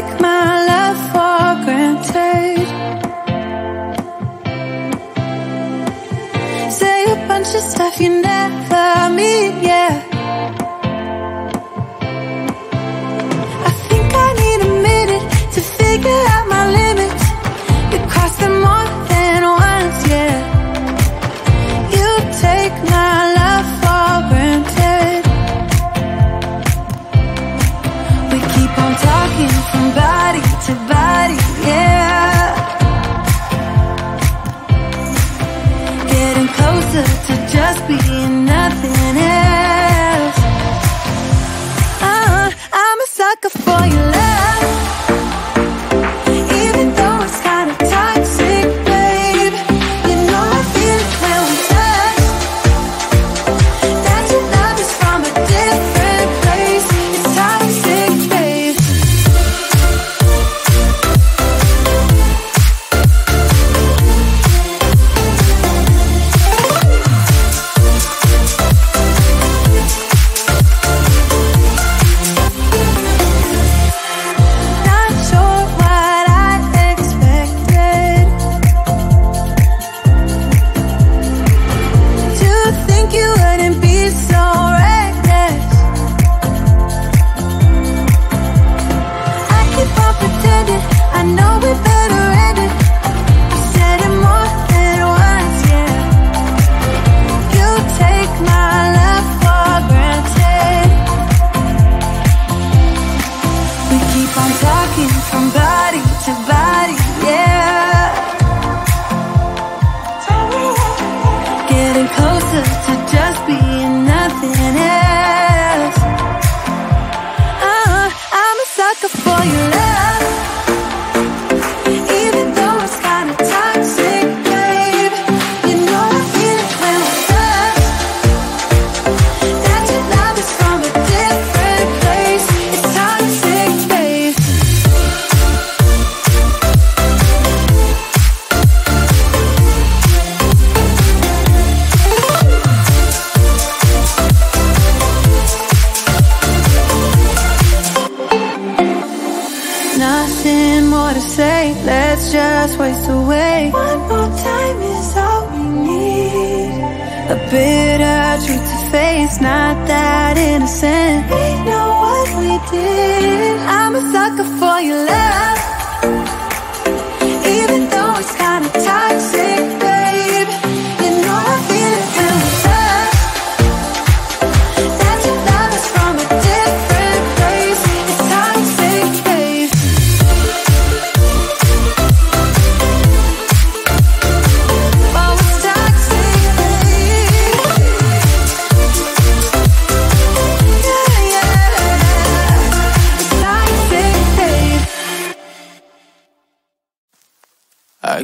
take my love for granted. Say a bunch of stuff you never mean, yeah. I think I need a minute to figure out my limits. You cross them more than once, yeah. You take my love for granted. We keep on talking from body to body, yeah. Getting closer to just being nothing else. I'm a sucker for your love. Even though it's kinda toxic, babe. You know I feel it when we touch. That your love is from a different place. It's toxic, babe. Not sure what I expected. To think you wouldn't be so reckless. I keep on pretending I know we better end it. I said it more than once, yeah. You take my love for granted. We keep on talking from body to body, yeah. Getting closer to just being nothing else. I'm a sucker for your love. Even though it's kinda toxic, babe. You know I feel it when we touch. That your love is from a different place. It's toxic, babe. Nothing more to say, let's just waste away. One more time is all we need. A bitter truth to face, not that innocent. We know what we did. I'm a sucker for your love. Even though it's kinda toxic, babe. You know I feel it when we touch. That your love is from a different place. It's toxic, babe. Oh, it's toxic, babe. Yeah. It's toxic, babe. I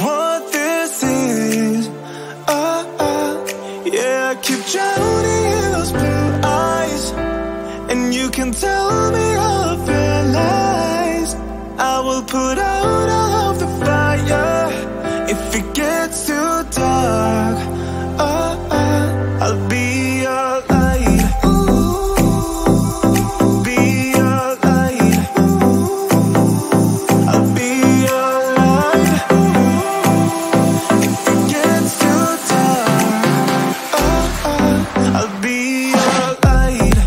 what this is. Yeah, I keep drowning in those blue eyes, and you can tell me all of your lies. I will put out all of the fire if it gets too dark. I'll be your light. Be your light. I'll be your light. If it gets too dark, I'll be your light.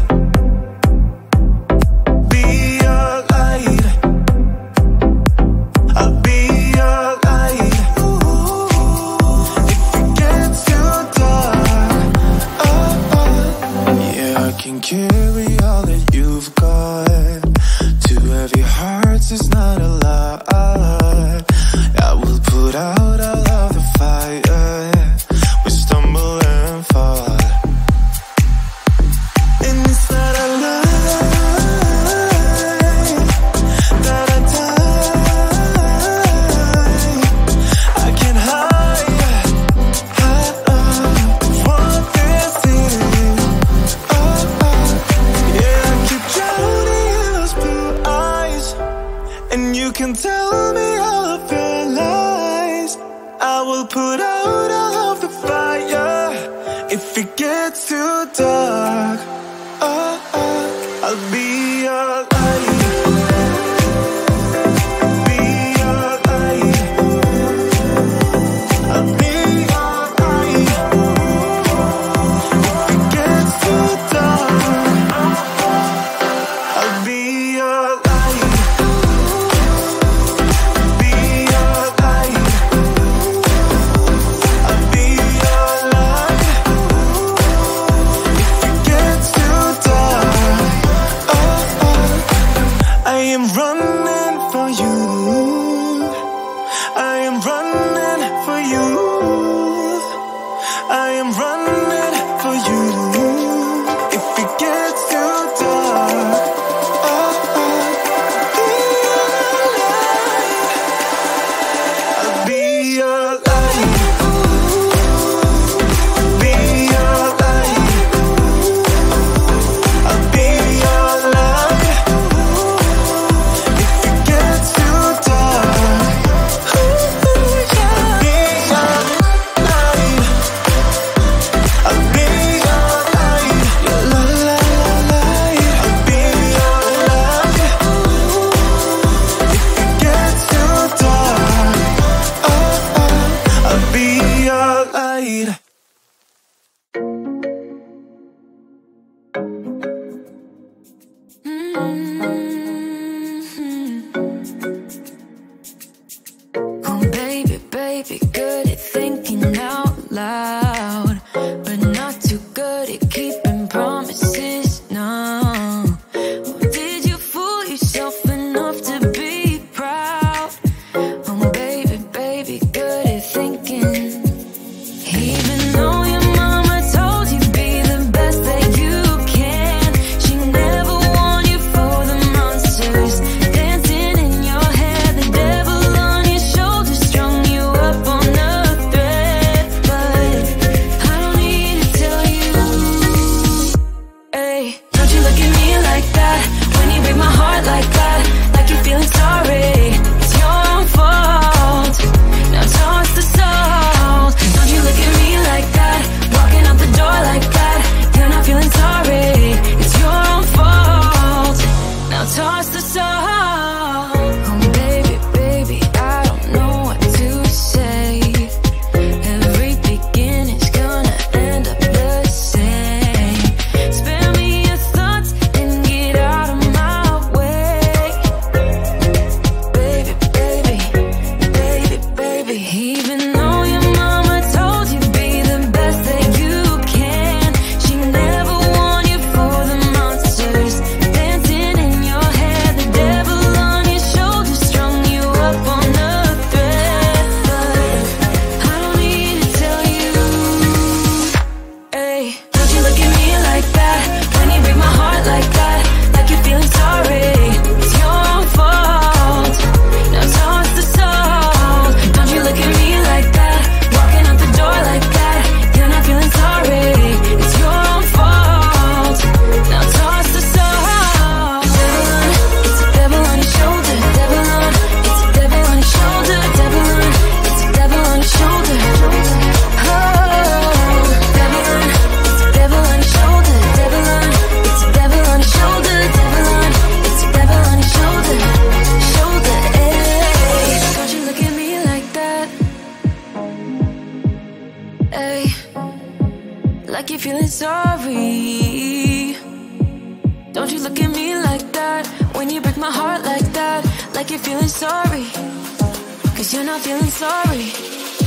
Be your light. I'll be your light. If it gets too dark, yeah, I can carry all that you've got. Two heavy hearts is not a lot. I will put out all of the fire. We stumble and fall, and it's not a lie that I die. look at me like that, when you break my heart like that, like you're feeling sorry, it's your own fault, now toss the salt. Don't you look at me like that, walking out the door like that, you're not feeling sorry, it's your own fault, now toss the salt. Oh baby, baby, I don't know what to say, every beginning's gonna end up the same. Spare me your thoughts and get out of my way. Baby, baby, baby, baby, even though your mama told you be the best that you can, she never warned you for the monsters dancing in your head, the devil on your shoulder strung you up on a thread. But I don't need to tell you, hey. Don't you look at me like that, when you break my heart like that, like you're feeling sorry, it's your own fault, now toss the salt. Don't you look at me like that, walking out the door like that, you're not feeling sorry, it's your own fault, now toss the salt. It's a devil on your shoulder, devil on, it's a devil on your shoulder, devil on, it's a devil on your shoulder, oh, devil on, it's a devil on your shoulder, devil on, it's a devil on your shoulder, devil on, it's a devil on your shoulder, shoulder, hey. Don't you look at me like that, hey, like you're feeling sorry. Don't you look at me like that, when you break my heart like that, like you're feeling sorry, cause you're not feeling sorry,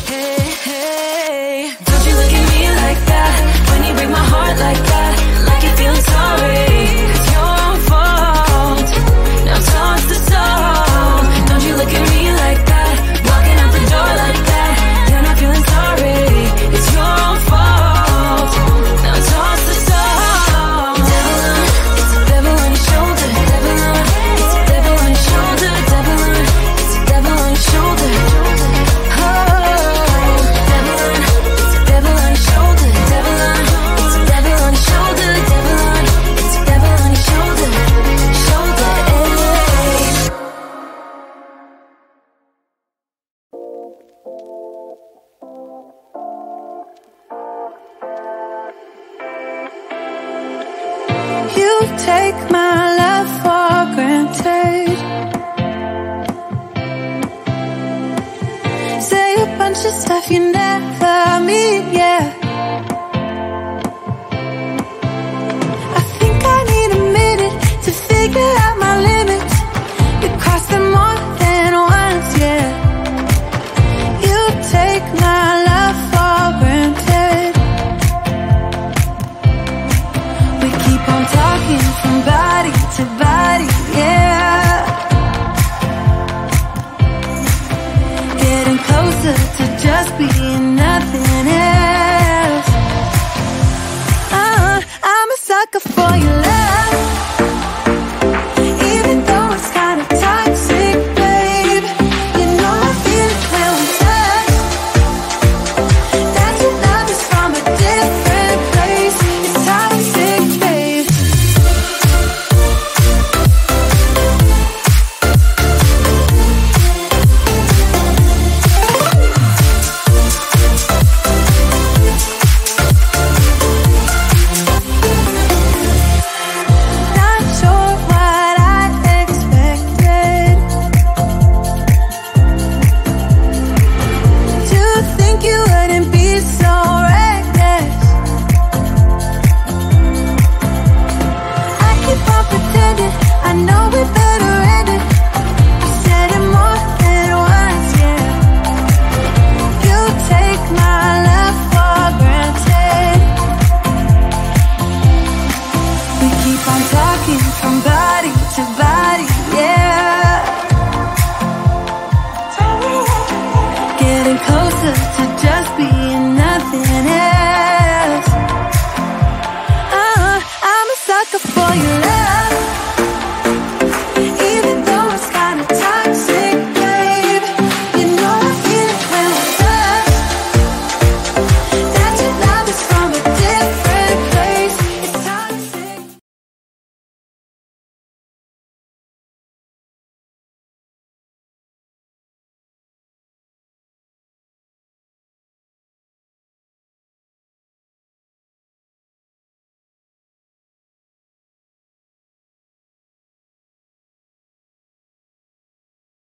hey, hey. Don't you look at me like that, when you break my heart like that, like you're feeling sorry, it's your own fault, now toss the salt. Don't you look at me like that, walking out the door like that, you're not feeling sorry, it's your own fault, now toss the salt. Devil on, it's a devil on your shoulder, devil on, it's a devil on your shoulder, devil on, it's a devil on your shoulder, oh, devil on, it's a devil on your shoulder, devil on, it's a devil on your shoulder, devil on, it's a devil on your shoulder, shoulder, hey. You take my love for granted, say a bunch of stuff you never mean, yeah. I think I need a minute to figure out my limits, you cross them more than once, yeah. You take my love for granted, we keep on talking from body to body.